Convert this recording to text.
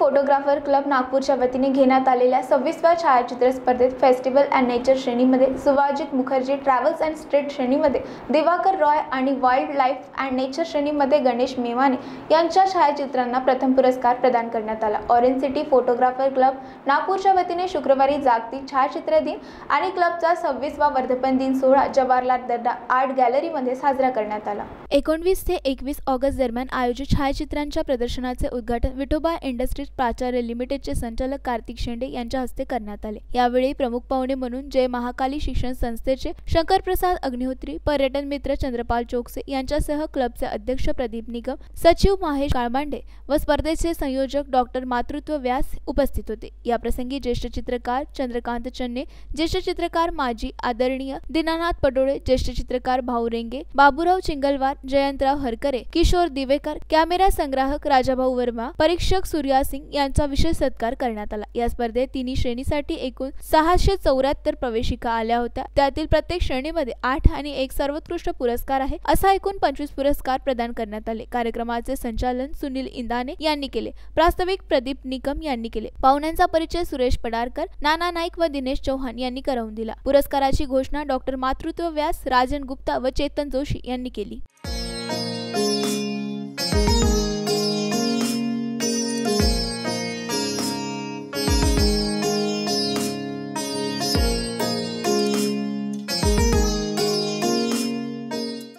Photographer club नागपूरच्या वतीने घेण्यात आलेल्या 26व्या छायाचित्र स्पर्धेत फेस्टिवल अँड नेचर श्रेणीमध्ये Subhajit Mukherjee, travels and street श्रेणीमध्ये दिवाकर रॉय आणि वाईल्ड लाईफ अँड नेचर श्रेणीमध्ये गणेश मेवाणे यांच्या छायाचित्रांना प्रथम पुरस्कार प्रदान करण्यात आला। ऑरेंज सिटी फोटोग्राफर क्लब नागपूरच्या वतीने शुक्रवारी जागतिक छायाचित्र दिन आणि क्लबचा 26वा वर्धापन दिन सोहळा जवाहरलाल दर्डा आर्ट गॅलरीमध्ये साजरा करण्यात आला। 19 ते 21 ऑगस्ट दरम्यान आयोजित छायाचित्रांच्या प्रदर्शनाचे उद्घाटन विठोबा इंडस्ट्रीज प्राचार्य लिमिटेडचे संचालक कार्तिक शेंडे यांच्या हस्ते करण्यात आले। यावेळी प्रमुख पाहुणे म्हणून जय महाकाली शिक्षण संस्थेचे शंकरप्रसाद अग्निहोत्री, पर्यटन मित्र चंद्रपाल चोकसे यांच्यासह क्लबचे अध्यक्ष प्रदीप निकम, सचिव महेश काळमांडे व स्पर्धेचे संयोजक डॉक्टर मातृत्व व्यास उपस्थित होते। याप्रसंगी ज्येष्ठ चित्रकार चंद्रकांत चन्ने, ज्येष्ठ चित्रकार माजी आदरणीय दिनानाथ पडोळे, ज्येष्ठ चित्रकार भाऊ रेंगे, बाबुराव चिंगलवार, जयंतराव हरकरे, किशोर दिवेकर, कॅमेरा संग्राहक राजाभाऊ वर्मा, परीक्षक सूर्या सिंग यांचा विशेष सत्कार करण्यात आला। या स्पर्धेत तिन्ही श्रेणीसाठी एकूण 674 प्रवेशिका आल्या होत्या। त्यातील प्रत्येक श्रेणीमध्ये 8 आणि 1 सर्वोत्कृष्ट पुरस्कार आहे, असा एकूण 25 पुरस्कार प्रदान करण्यात आले। कार्यक्रमाचे संचालन सुनील इंदाने यांनी केले, प्रास्ताविक प्रदीप निकम यांनी केले। पाहुण्यांचा परिचय सुरेश पडारकर, नाना नाईक व दिनेश चौहान यांनी करवून दिला। पुरस्काराची घोषणा डॉक्टर मातृत्व व्यास, राजन गुप्ता व चेतन जोशी यांनी केली।